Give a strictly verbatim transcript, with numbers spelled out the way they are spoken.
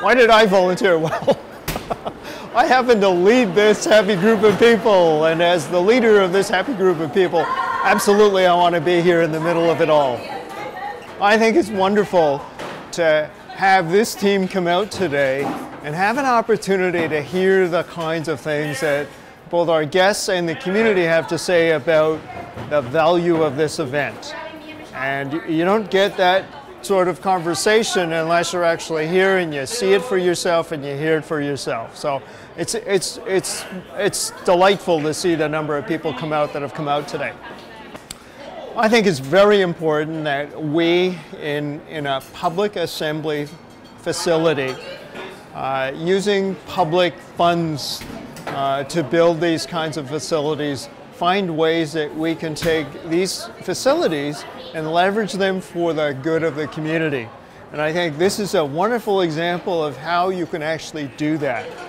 Why did I volunteer? Well, I happen to lead this happy group of people, and as the leader of this happy group of people, absolutely I want to be here in the middle of it all. I think it's wonderful to have this team come out today and have an opportunity to hear the kinds of things that both our guests and the community have to say about the value of this event. And you don't get that sort of conversation unless you're actually here and you see it for yourself and you hear it for yourself. So it's, it's, it's, it's delightful to see the number of people come out that have come out today. I think it's very important that we, in, in a public assembly facility, uh, using public funds uh, to build these kinds of facilities, find ways that we can take these facilities and leverage them for the good of the community. And I think this is a wonderful example of how you can actually do that.